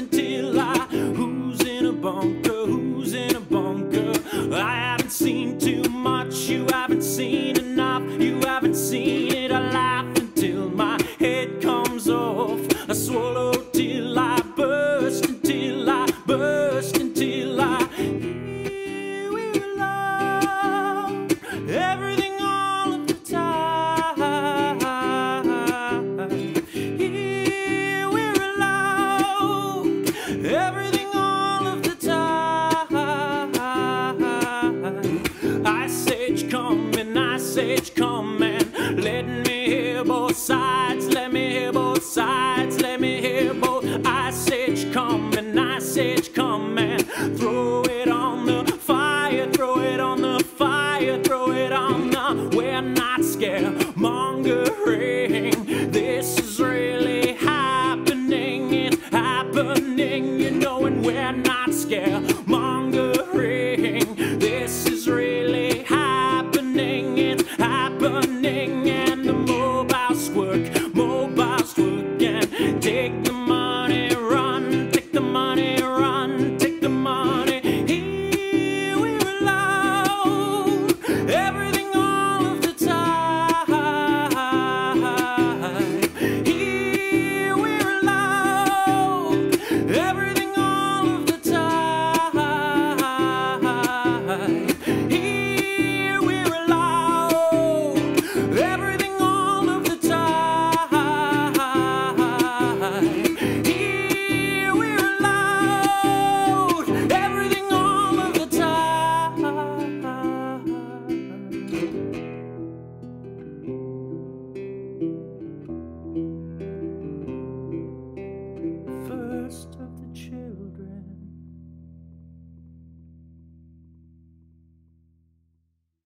until I, who's in a bunker, who's in a bunker? I haven't seen too much, you haven't seen enough, you haven't seen it. I laugh until my head comes off, I swallow till I burst, until I burst, until I hear we're alone, everything all of the time. Here we're alone, everything all of the time. Ice age coming, let me hear both sides, let me hear both sides, let me hear both. Ice age coming, throw it on the fire, throw it on the fire, throw it on the. We're not scaremongering. This is really happening, it happened.